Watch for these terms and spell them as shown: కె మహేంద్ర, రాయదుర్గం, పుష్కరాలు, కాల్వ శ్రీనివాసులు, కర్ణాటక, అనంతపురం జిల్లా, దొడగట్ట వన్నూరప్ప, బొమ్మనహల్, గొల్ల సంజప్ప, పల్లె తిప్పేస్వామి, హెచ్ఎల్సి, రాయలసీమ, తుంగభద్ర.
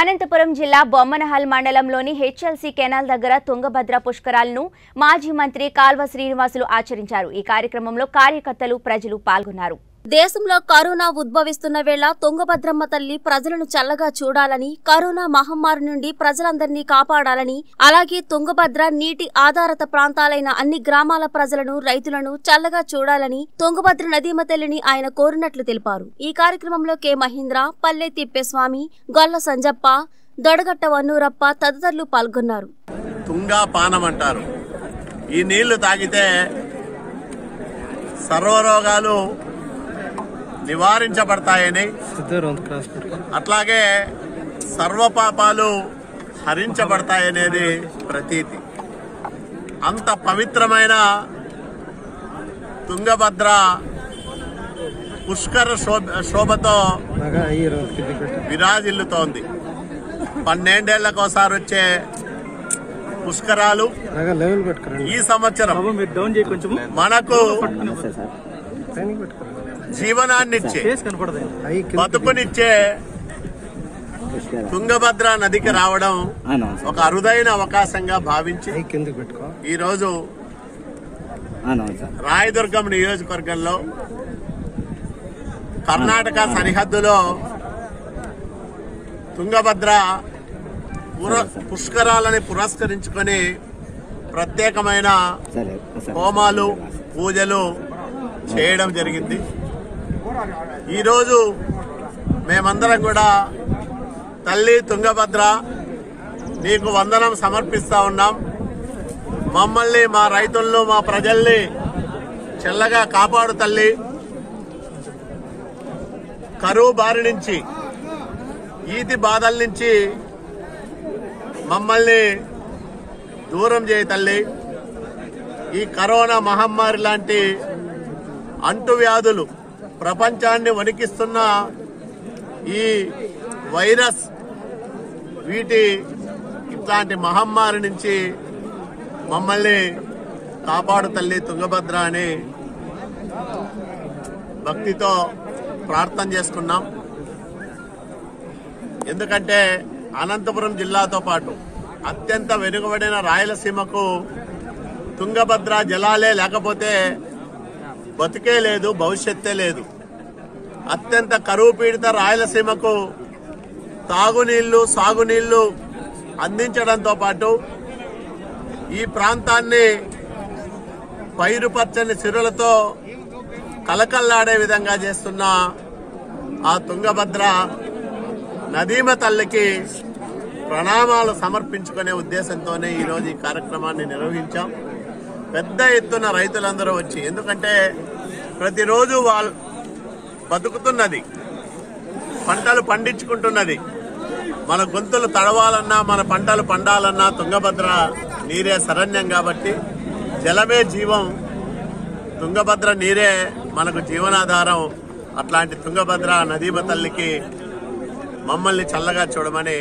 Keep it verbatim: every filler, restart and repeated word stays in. అనంతపురం జిల్లా బొమ్మనహల్ మండలంలోని హెచ్ఎల్సి canal దగ్గర తుంగభద్ర పుష్కరాలను మాజీ మంత్రి కాల్వ శ్రీనివాసులు ఆచరించారు। ఈ కార్యక్రమంలో కార్యకర్తలు ప్రజలు పాల్గొన్నారు। దేశంలో కరోనా ఉద్భవిస్తున్న వేళ తుంగభద్రమ్మ తల్లి ప్రజలను చల్లగా చూడాలని, కరోనా మహమ్మారి నుండి ప్రజలందరినీ కాపాడాలని, అలాగే తుంగభద్ర నీటి ఆధారిత ప్రాంతాలైన అన్ని గ్రామాల ప్రజలను, రైతులను చల్లగా చూడాలని తుంగభద్ర నదీమ తల్లిని ఆయన కోరినట్లు తెలిపారు। ఈ కార్యక్రమంలో కె మహేంద్ర, పల్లె తిప్పేస్వామి, గొల్ల సంజప్ప, దొడగట్ట వన్నూరప్ప తదితరులు పాల్గొన్నారు। తుంగ పానం అంటారు। ఈ నీళ్లు తాగితే సర్వరోగాలు నివారించబడతాయని, అట్లాగే సర్వపాపాలు హరించబడతాయనేది ప్రతీతి। అంత పవిత్రమైన తుంగభద్ర పుష్కర శోభతో విరాజిల్లుతోంది। పన్నెండేళ్లకోసారి వచ్చే పుష్కరాలు ఈ సంవత్సరం మనకు జీవనాన్నిచ్చే, బతుకునిచ్చే తుంగభద్ర నదికి రావడం ఒక అరుదైన అవకాశంగా భావించి ఈరోజు రాయదుర్గం నియోజకవర్గంలో కర్ణాటక సరిహద్దులో తుంగభద్ర పుష్కరాలని పురస్కరించుకొని ప్రత్యేకమైన హోమాలు, పూజలు చేయడం జరిగింది। ఈరోజు మేమందరం కూడా తల్లి తుంగభద్ర నీకు వందనం సమర్పిస్తా ఉన్నాం। మమ్మల్ని, మా రైతులను, మా ప్రజల్ని చల్లగా కాపాడు తల్లి। కరువు బారి నుంచి, ఈతి బాధల నుంచి మమ్మల్ని దూరం చేయి తల్లి। ఈ కరోనా మహమ్మారి లాంటి అంటువ్యాధులు ప్రపంచాన్ని వణికిస్తున్న ఈ వైరస్, వీటి ఇట్లాంటి మహమ్మారి నుంచి మమ్మల్ని కాపాడు తల్లి తుంగభద్ర అని భక్తితో ప్రార్థన చేసుకున్నాం। ఎందుకంటే అనంతపురం జిల్లాతో పాటు అత్యంత వెనుకబడిన రాయలసీమకు తుంగభద్ర జలాలే లేకపోతే బతికే లేదు, భవిష్యత్తే లేదు। అత్యంత కరువు పీడిత రాయలసీమకు తాగునీళ్లు, సాగునీళ్లు అందించడంతో పాటు ఈ ప్రాంతాన్ని పైరుపచ్చని సిరులతో కలకల్లాడే విధంగా చేస్తున్న ఆ తుంగభద్ర నదీమ తల్లికి ప్రణామాలు సమర్పించుకునే ఉద్దేశంతోనే ఈరోజు ఈ కార్యక్రమాన్ని నిర్వహించాం। పెద్ద ఎత్తున రైతులందరూ వచ్చి, ఎందుకంటే ప్రతిరోజు వాళ్ళు బతుకుతున్నది, పంటలు పండించుకుంటున్నది, మన గొంతులు తడవాలన్నా, మన పంటలు పండాలన్నా తుంగభద్ర నీరే శరణ్యం కాబట్టి, జలమే జీవం, తుంగభద్ర నీరే మనకు జీవనాధారం। అట్లాంటి తుంగభద్ర నదీమ తల్లికి మమ్మల్ని చల్లగా చూడమని